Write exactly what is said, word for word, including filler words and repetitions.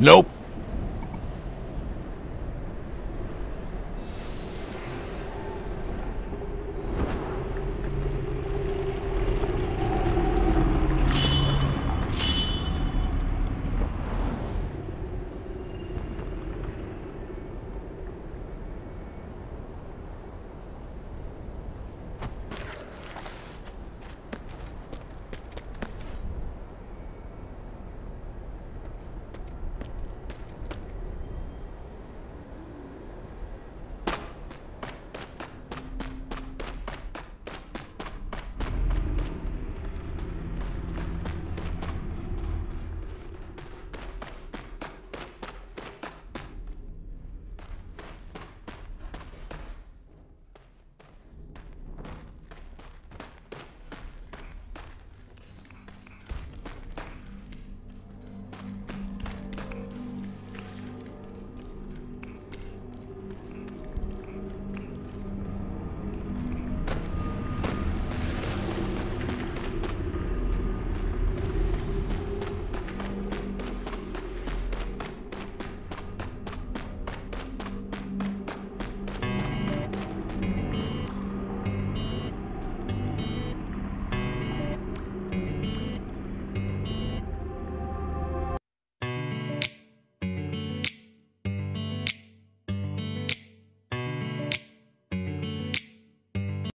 Nope.